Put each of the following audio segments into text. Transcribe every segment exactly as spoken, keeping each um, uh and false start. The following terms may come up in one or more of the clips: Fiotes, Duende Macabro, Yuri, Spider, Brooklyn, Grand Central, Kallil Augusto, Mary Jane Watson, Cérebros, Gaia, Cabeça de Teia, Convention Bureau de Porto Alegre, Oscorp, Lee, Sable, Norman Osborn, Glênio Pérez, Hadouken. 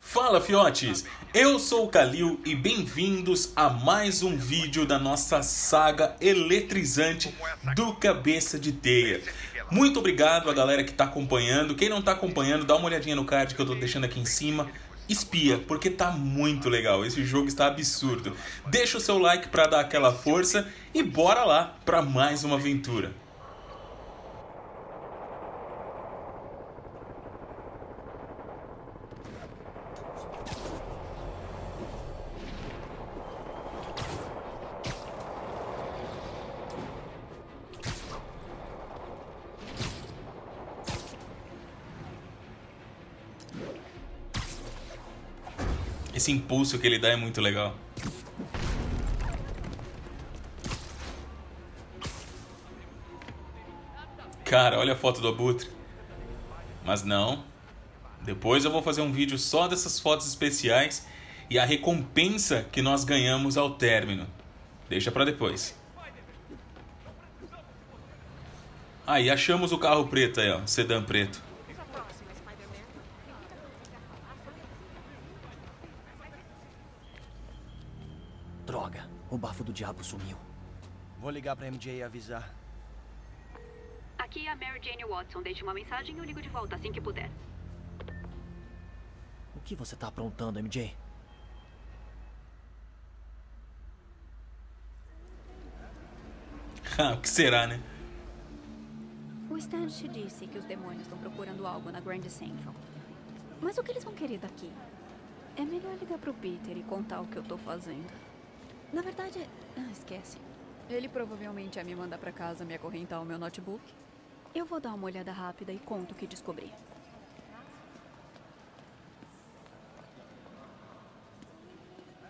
Fala, fiotes! Eu sou o Kalil e bem-vindos a mais um vídeo da nossa saga eletrizante do Cabeça de Teia. Muito obrigado a galera que está acompanhando. Quem não está acompanhando, dá uma olhadinha no card que eu estou deixando aqui em cima. Espia, porque tá muito legal, esse jogo está absurdo. Deixa o seu like para dar aquela força e bora lá para mais uma aventura. Esse impulso que ele dá é muito legal. Cara, olha a foto do abutre. Mas não. Depois eu vou fazer um vídeo só dessas fotos especiais e a recompensa que nós ganhamos ao término. Deixa pra depois. Aí, ah, achamos o carro preto aí, ó. O sedã preto. Droga, o bafo do diabo sumiu. Vou ligar pra M J e avisar. Aqui é a Mary Jane Watson. Deixe uma mensagem e eu ligo de volta assim que puder. O que você tá aprontando, M J? Ah, o que será, né? O Stan te disse que os demônios estão procurando algo na Grand Central. Mas o que eles vão querer daqui? É melhor ligar pro Peter e contar o que eu tô fazendo. Na verdade, ah, esquece. Ele provavelmente ia me mandar pra casa me acorrentar o meu notebook. Eu vou dar uma olhada rápida e conto o que descobri.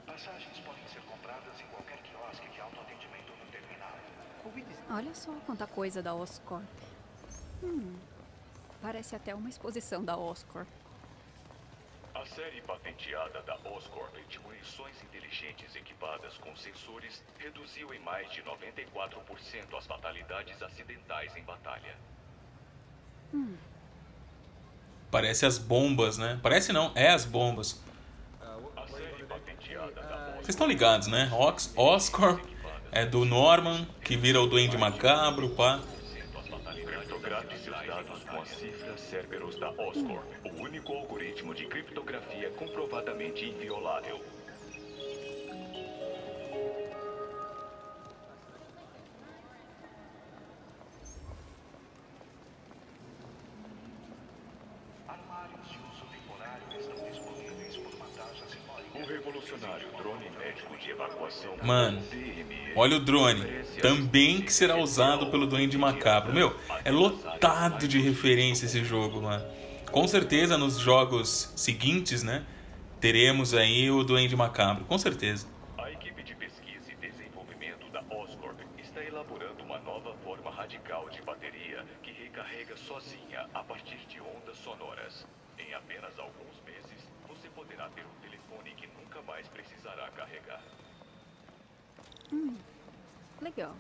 Passagens podem ser compradas em qualquer quiosque de autoatendimento no terminal. Olha só quanta coisa da Oscorp. Hum, parece até uma exposição da Oscorp. A série patenteada da Oscorp de munições inteligentes equipadas com sensores reduziu em mais de noventa e quatro por cento as fatalidades acidentais em batalha. Hum. Parece as bombas, né? Parece não, é as bombas. A série patenteada da Oscorp. Vocês estão ligados, né? Ox, Oscorp é do Norman, que vira o Duende Macabro, pá. Criptografe seus dados com a cifra Cérebros da Oscorp, o único algoritmo de criptografia comprovadamente inviolável. Armários de uso temporário estão disponíveis por uma taxa simbólica. Um revolucionário drone médico de evacuação. Mano, olha o drone. Também que será usado pelo Duende Macabro. Meu, é lotado de referência esse jogo, mano. Com certeza nos jogos seguintes, né, teremos aí o Duende Macabro, com certeza. A equipe de pesquisa e desenvolvimento da Oscorp está elaborando uma nova forma radical de bateria que recarrega sozinha a partir de ondas sonoras. Em apenas alguns meses, você poderá ter um telefone que nunca mais precisará carregar. Hum. Legal.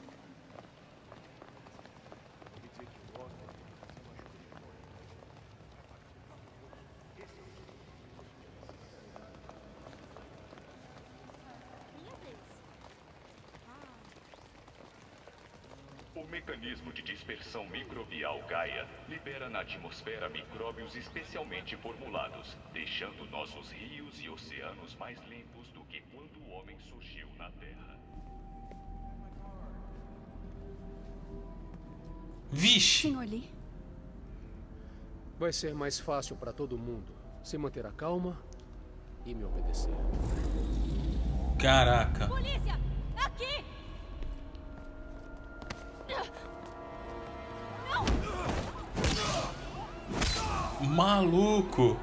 O mecanismo de dispersão microbial Gaia libera na atmosfera micróbios especialmente formulados, deixando nossos rios e oceanos mais limpos do que quando o homem surgiu na Terra. Vixe! Senhor Lee. Vai ser mais fácil para todo mundo se manter a calma e me obedecer. Caraca! Polícia! Aqui! Não! Maluco!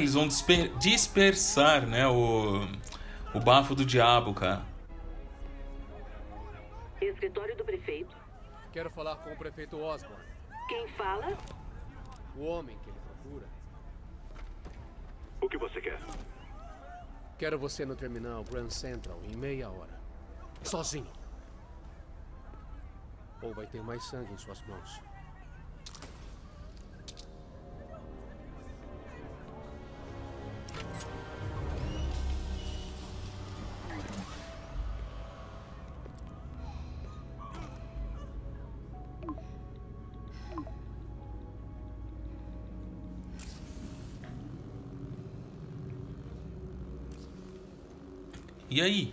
eles vão disper dispersar, né, o, o bafo do diabo, cara. Escritório do prefeito. Quero falar com o prefeito Osborn. Quem fala? O homem que ele procura. O que você quer? Quero você no terminal Grand Central em meia hora. Sozinho. Ou vai ter mais sangue em suas mãos. E aí?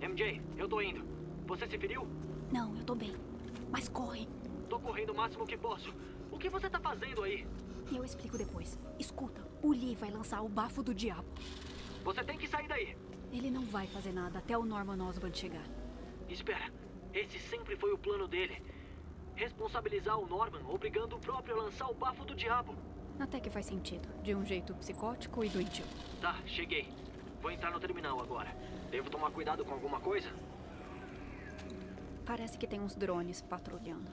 M J, eu tô indo. Você se feriu? Não, eu tô bem. Mas corre. Tô correndo o máximo que posso. O que você tá fazendo aí? Eu explico depois. Escuta, o Lee vai lançar o bafo do diabo. Você tem que sair daí. Ele não vai fazer nada até o Norman Osborn chegar. Espera, esse sempre foi o plano dele. Responsabilizar o Norman, obrigando o próprio a lançar o bafo do diabo. Até que faz sentido. De um jeito psicótico e doentio. Tá, cheguei. Vou entrar no terminal agora. Devo tomar cuidado com alguma coisa? Parece que tem uns drones patrulhando.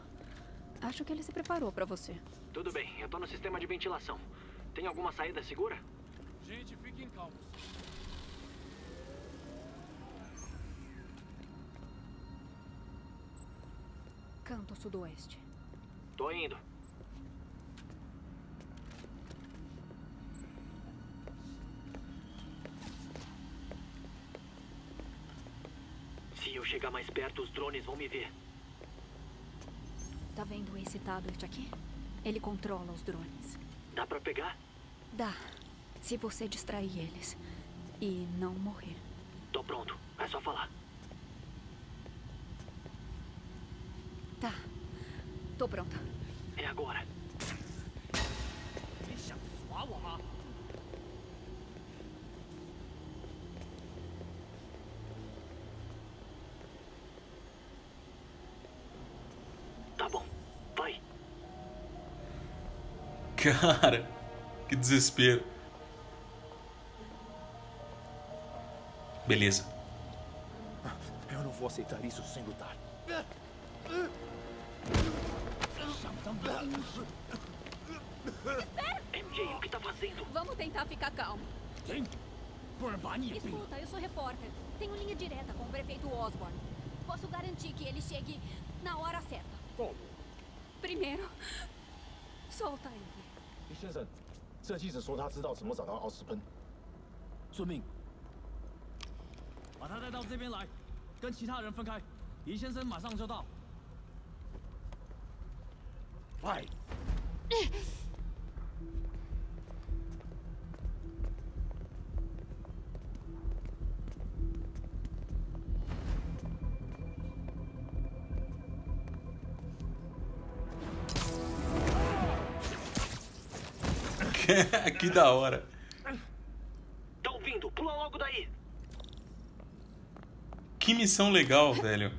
Acho que ele se preparou pra você. Tudo bem, eu tô no sistema de ventilação. Tem alguma saída segura? Gente, fiquem calmos. Canto sudoeste. Tô indo. Se eu chegar mais perto, os drones vão me ver. Tá vendo esse tablet aqui? Ele controla os drones. Dá pra pegar? Dá. Se você distrair eles e não morrer. Tô pronto. É só falar. Tá. Tô pronta. É agora. Cara, que desespero. Beleza. Eu não vou aceitar isso sem lutar. M J, o que tá fazendo? Vamos tentar ficar calmo. Escuta, eu sou repórter. Tenho linha direta com o prefeito Osborn. Posso garantir que ele chegue na hora certa. Como? Primeiro, solta ele. Vai. Que da hora. Tá ouvindo? Pula logo daí. Que missão legal, velho.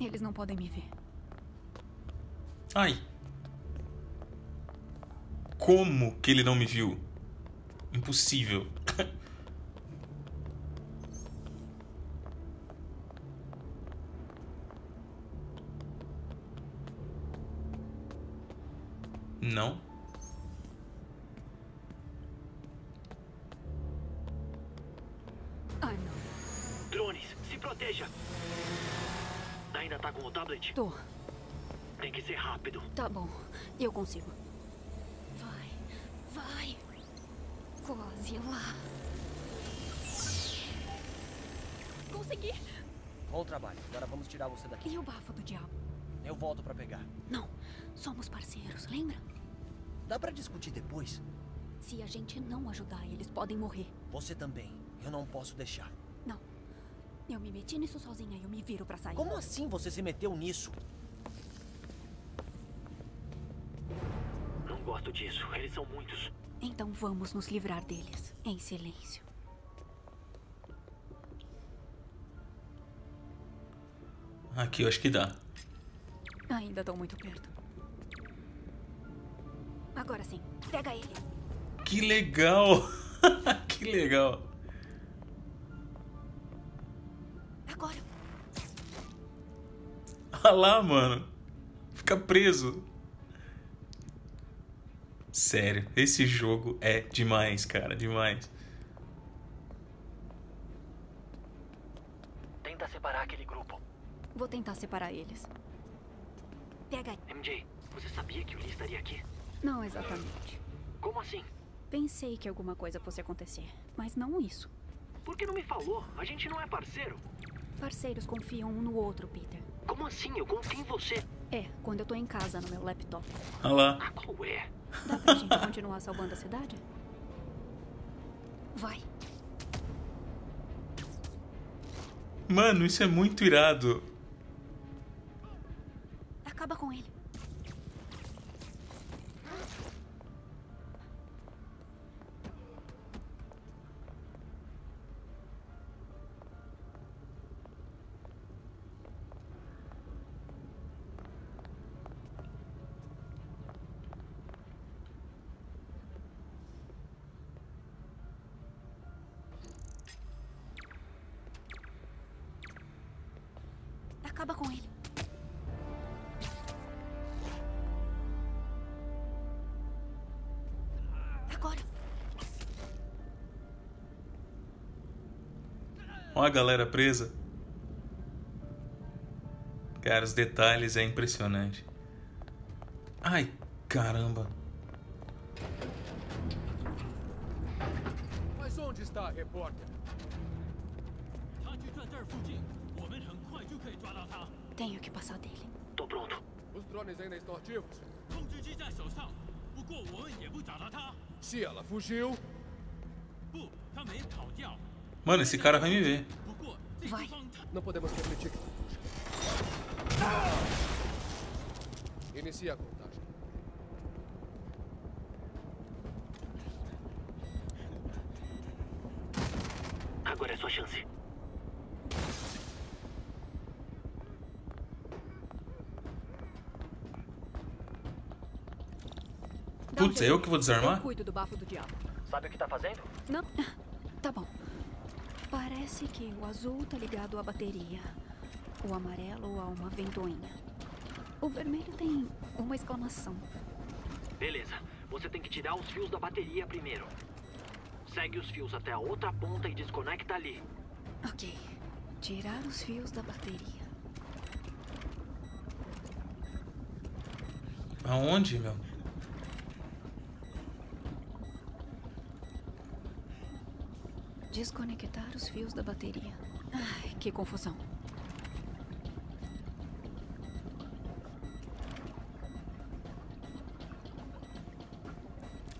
Eles não podem me ver. Ai. Como que ele não me viu? Impossível. Não. Ai, não. Drones, se proteja. Ainda tá com o tablet? Tô. Tem que ser rápido. Tá bom, eu consigo. Vai, vai. Quase lá. Consegui. Bom trabalho, agora vamos tirar você daqui. E o bafo do diabo? Eu volto pra pegar. Não, somos parceiros, lembra? Dá pra discutir depois? Se a gente não ajudar, eles podem morrer. Você também. Eu não posso deixar. Não. Eu me meti nisso sozinha e eu me viro pra sair. Como assim você se meteu nisso? Não gosto disso. Eles são muitos. Então vamos nos livrar deles. Em silêncio. Aqui eu acho que dá. Ainda tô muito perto. Agora sim, pega ele. Que legal! Que legal! Agora. Olha lá, mano. Fica preso. Sério, esse jogo é demais, cara, demais. Tenta separar aquele grupo. Vou tentar separar eles. Pega. M J, você sabia que o Lee estaria aqui? Não exatamente. Como assim? Pensei que alguma coisa fosse acontecer, mas não isso. Por que não me falou? A gente não é parceiro. Parceiros confiam um no outro, Peter. Como assim? Eu confio em você. É, quando eu tô em casa no meu laptop. Olha lá. Ah, qual é? Dá pra gente continuar salvando a cidade? Vai. Mano, isso é muito irado. Acaba com ele. Acaba com ele. Agora. Olha a galera presa. Cara, os detalhes é impressionante. Ai, caramba. Mas onde está a repórter? Tenho que passar dele. Tô pronto. Os drones ainda estão ativos? Se ela fugiu... Mano, esse cara vai me ver. Vai. Não podemos permitir que fuja. Ah! Inicia a contagem. Agora é sua chance. Putz, é eu que vou desarmar? Eu cuido do bafo do diabo. Sabe o que tá fazendo? Não. Tá bom. Parece que o azul tá ligado à bateria. O amarelo a uma ventoinha. O vermelho tem uma exclamação. Beleza. Você tem que tirar os fios da bateria primeiro. Segue os fios até a outra ponta e desconecta ali. Ok. Tirar os fios da bateria. Aonde, meu? Desconectar os fios da bateria. Ai, que confusão.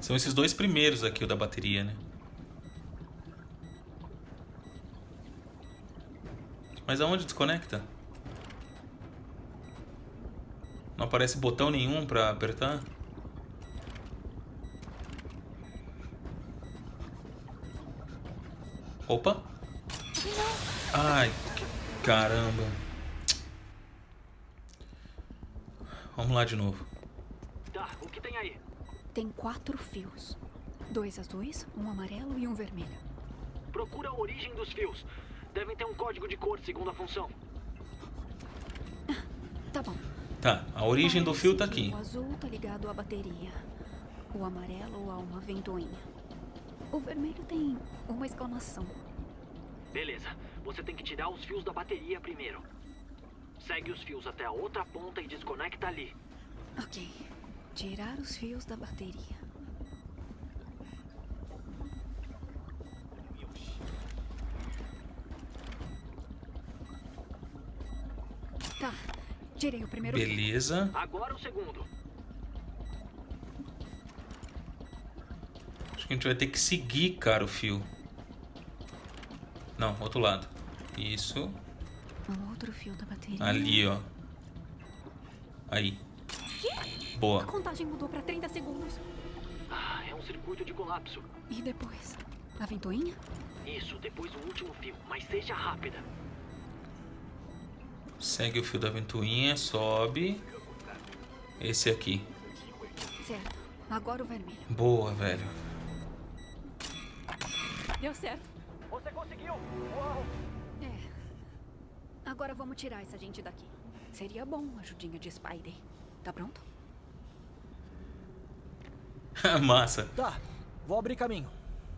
São esses dois primeiros aqui, o da bateria, né? Mas aonde desconecta? Não aparece botão nenhum pra apertar? Opa! Ai, caramba! Vamos lá de novo. Tá, o que tem aí? Tem quatro fios. Dois azuis, um amarelo e um vermelho. Procura a origem dos fios. Devem ter um código de cor segundo a função. Tá bom. Tá, a origem do fio tá aqui. O azul tá ligado à bateria. O amarelo a uma ventoinha. O vermelho tem uma exclamação. Beleza, você tem que tirar os fios da bateria primeiro. Segue os fios até a outra ponta e desconecta ali. Ok, tirar os fios da bateria. Tá, tirei o primeiro. Beleza. Fio. Agora o segundo. A gente vai ter que seguir, cara, o fio. Não, outro lado. Isso. O outro fio da bateria. Ali, ó. Aí. Que? Boa. A contagem mudou pra trinta segundos. Ah, é um circuito de colapso. E depois? A ventoinha? Isso, depois o último fio, mas seja rápida. Segue o fio da ventoinha, sobe. Esse aqui. Certo. Agora o vermelho. Boa, velho. Deu certo. Você conseguiu! Uau! É. Agora vamos tirar essa gente daqui. Seria bom uma ajudinha de Spider. Tá pronto? Massa. Tá. Vou abrir caminho.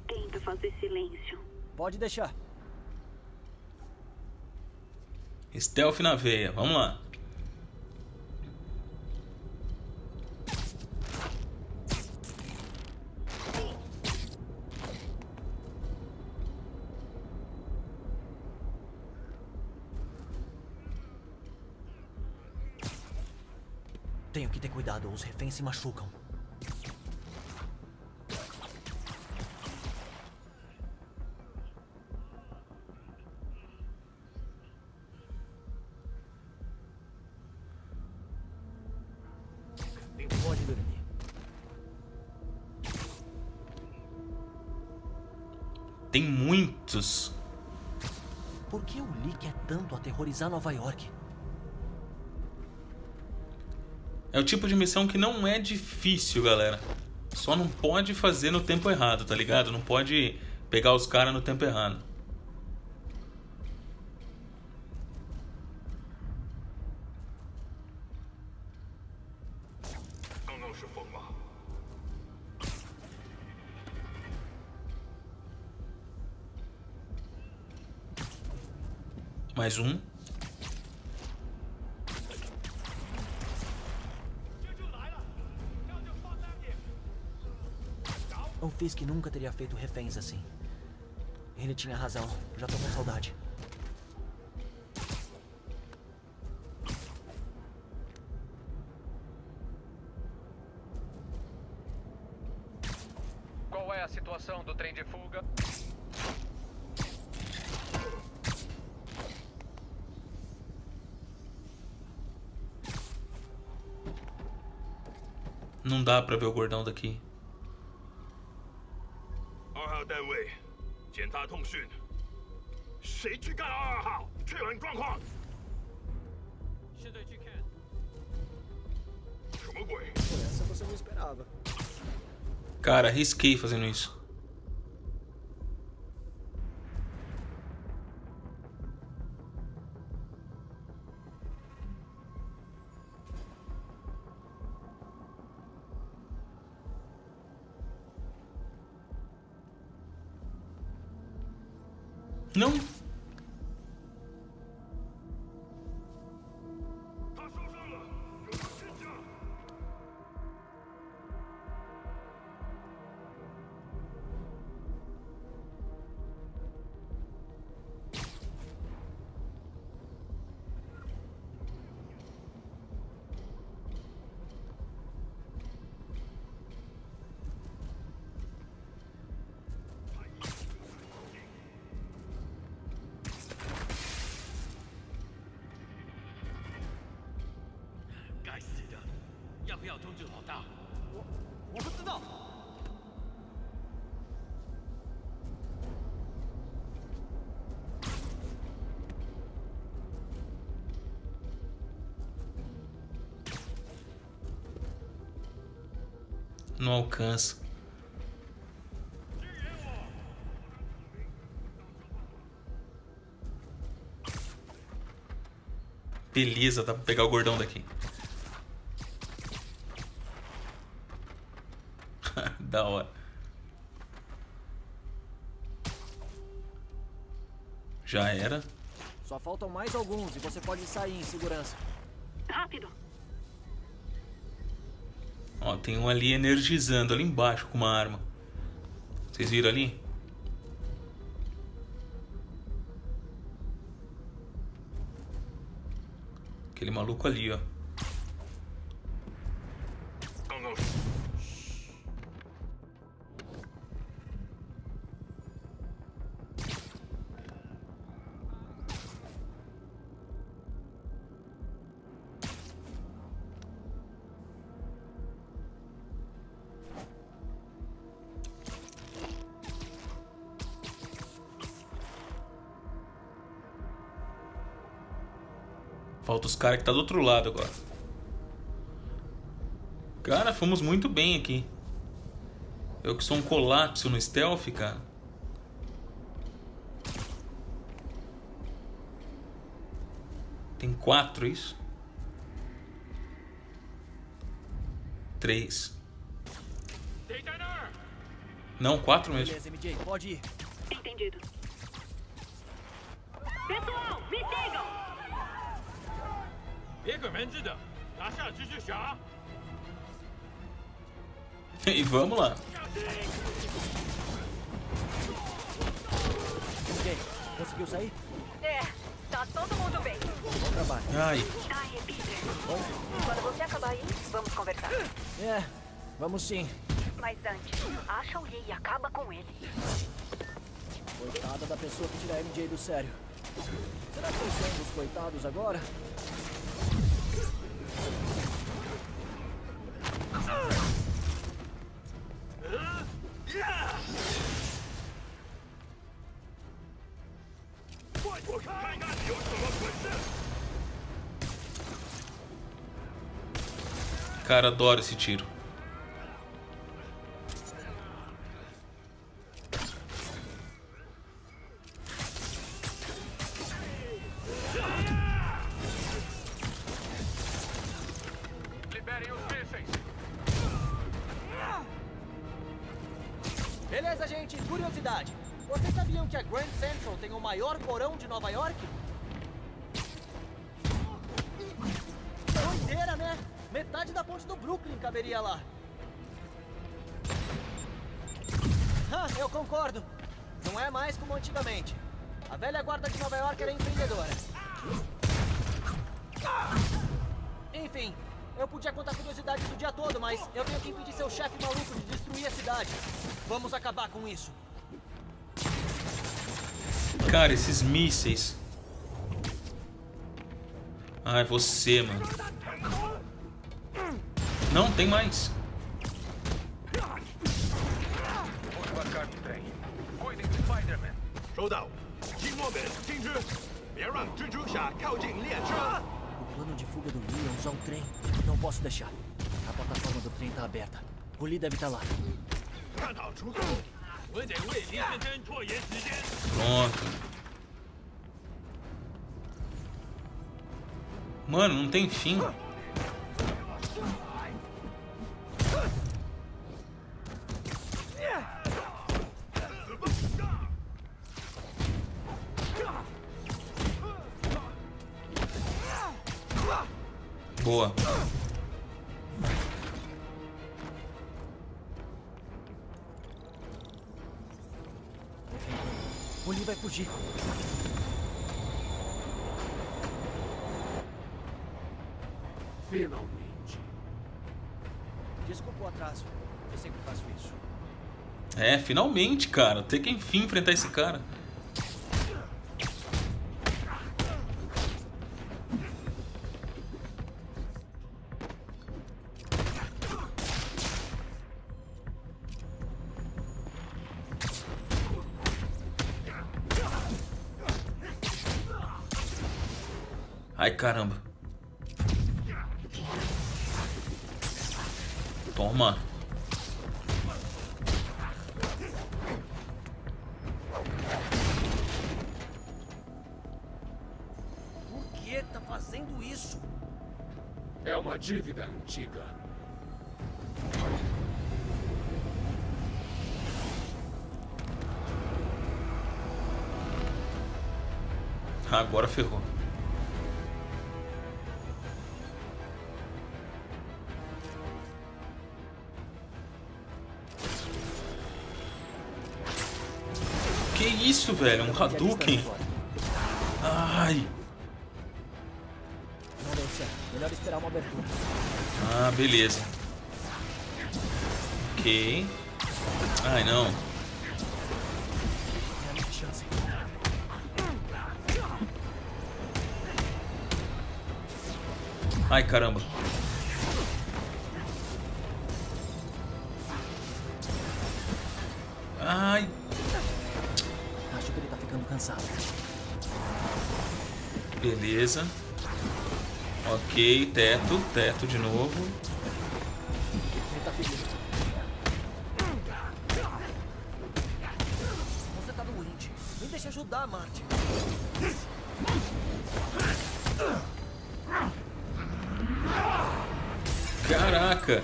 Tenta fazer silêncio. Pode deixar. Stealth na veia. Vamos lá. Tenho que ter cuidado, ou os reféns se machucam. Pode dormir. Tem muitos. Por que o Lee quer tanto aterrorizar Nova York? É o tipo de missão que não é difícil, galera. Só não pode fazer no tempo errado, tá ligado? Não pode pegar os caras no tempo errado. Mais um. Eu fiz que nunca teria feito reféns assim. Ele tinha razão. Já tô com saudade. Qual é a situação do trem de fuga? Não dá pra ver o gordão daqui. Essa você não esperava. Cara, arrisquei fazendo isso. Não. Não alcança. Beleza, dá pra pegar o gordão daqui. Da hora. Já era. Só faltam mais alguns e você pode sair em segurança. Rápido. Ó, tem um ali energizando ali embaixo com uma arma. Vocês viram ali? Aquele maluco ali, ó. Falta os caras que tá do outro lado agora. Cara, fomos muito bem aqui. Eu que sou um colapso no stealth, cara. Tem quatro, isso? Três. Não, quatro mesmo. Beleza, M J, pode ir. Entendido. Pessoal, me sigam! E vamos lá. Ok, conseguiu sair? É, tá todo mundo bem. Bom trabalho. Ai. Ai, Peter. Bom? Quando você acabar aí, vamos conversar. É, vamos sim. Mas antes, acha o Lee e acaba com ele. Coitada da pessoa que tira a M J do sério. Será que eles são os coitados agora? Cara, adoro esse tiro. Beleza, gente. Curiosidade. Vocês sabiam que a Grand Central tem o maior porão de Nova York? Doideira, né? Metade da ponte do Brooklyn caberia lá. Ah, eu concordo. Não é mais como antigamente. A velha guarda de Nova York era empreendedora. Enfim, eu podia contar curiosidades o dia todo, mas eu tenho que impedir seu chefe maluco de destruir a cidade. Vamos acabar com isso. Cara, esses mísseis. Ai, você, mano. Não, tem mais. O plano de fuga do Lee é usar um trem. Não posso deixar. A plataforma do trem está aberta. O Lee deve estar lá. Pronto. Mano, não tem fim. Boa. O Lee vai fugir. Finalmente. Desculpa o atraso. Eu sempre faço isso. É, finalmente, cara. Tem que enfim enfrentar esse cara. Ai, caramba. Toma. Por que tá fazendo isso? É uma dívida antiga. Agora ferrou. Isso, velho, um Hadouken. Ai. Não deu certo. Melhor esperar uma abertura. Ah, beleza. Ok. Ai, não. Ai, caramba. Ai. Beleza. Ok, teto, teto de novo. ajudar, Marty. Caraca!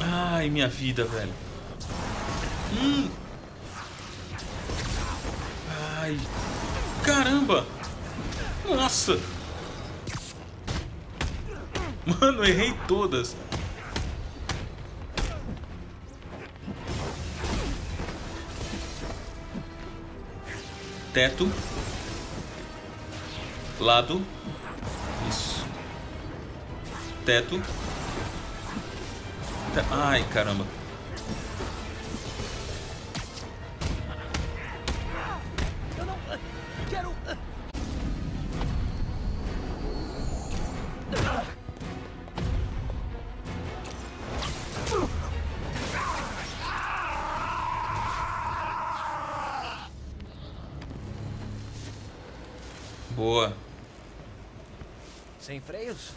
Ai, minha vida, velho. Hum. Ai, caramba! Nossa! Mano, errei todas. Teto. Lado. Isso. Teto. Te- Ai, caramba. Eu não quero... Boa. Sem freios?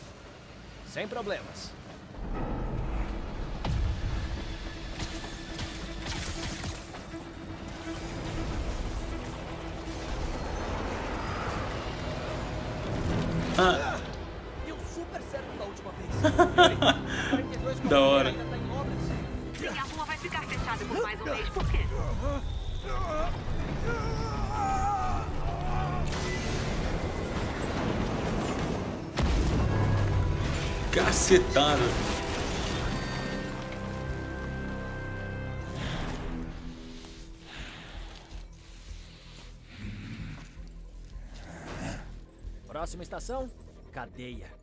Sem problemas. Ah. Deu super certo da última vez. Da hora. A rua vai ficar fechada por mais um mês, por quê? Cacetada. Próxima estação, cadeia.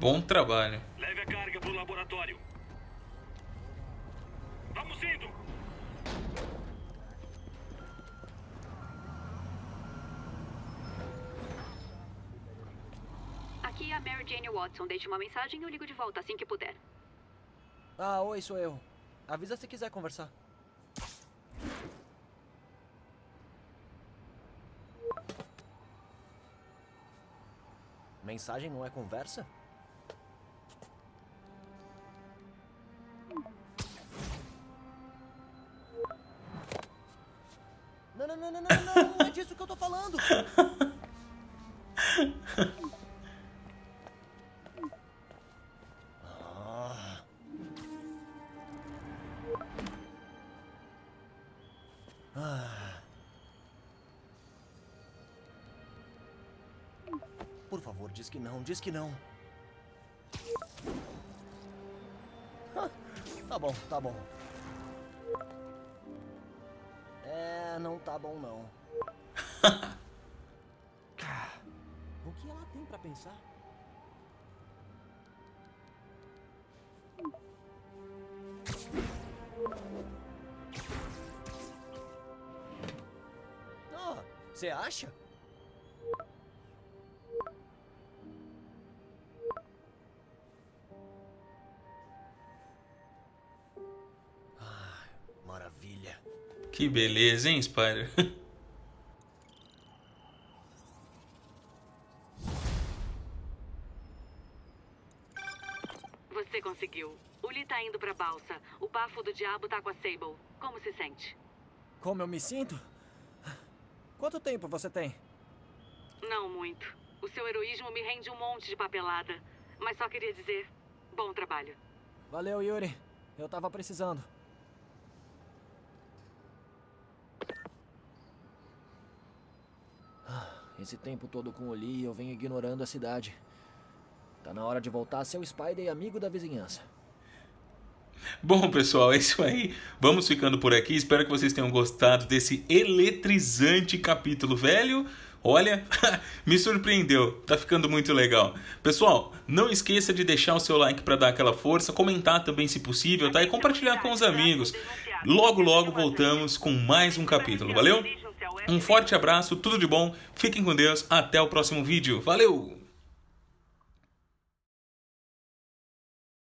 Bom trabalho. Leve a carga pro laboratório. Vamos indo. Aqui é a Mary Jane Watson. Deixe uma mensagem e eu ligo de volta assim que puder. Ah, oi, sou eu. Avisa se quiser conversar. Mensagem não é conversa? Não, não, não, não, não, não é disso que eu tô falando. Ah. Ah. Por favor, diz que não, diz que não. Ah, tá bom, tá bom. Não tá bom, não. O que ela tem pra pensar? Ah, você acha? Ah, maravilha. Que beleza, hein, Spider? Você conseguiu. O Lee tá indo pra balsa. O bafo do diabo tá com a Sable. Como se sente? Como eu me sinto? Quanto tempo você tem? Não muito. O seu heroísmo me rende um monte de papelada. Mas só queria dizer, bom trabalho. Valeu, Yuri. Eu tava precisando. Esse tempo todo com o Lee, eu venho ignorando a cidade. Tá na hora de voltar a ser o Spider e amigo da vizinhança. Bom, pessoal, é isso aí. Vamos ficando por aqui. Espero que vocês tenham gostado desse eletrizante capítulo, velho. Olha, me surpreendeu, tá ficando muito legal. Pessoal, não esqueça de deixar o seu like para dar aquela força, comentar também se possível, tá? E compartilhar com os amigos. Logo, logo voltamos com mais um capítulo, valeu? Um forte abraço, tudo de bom, fiquem com Deus, até o próximo vídeo, valeu!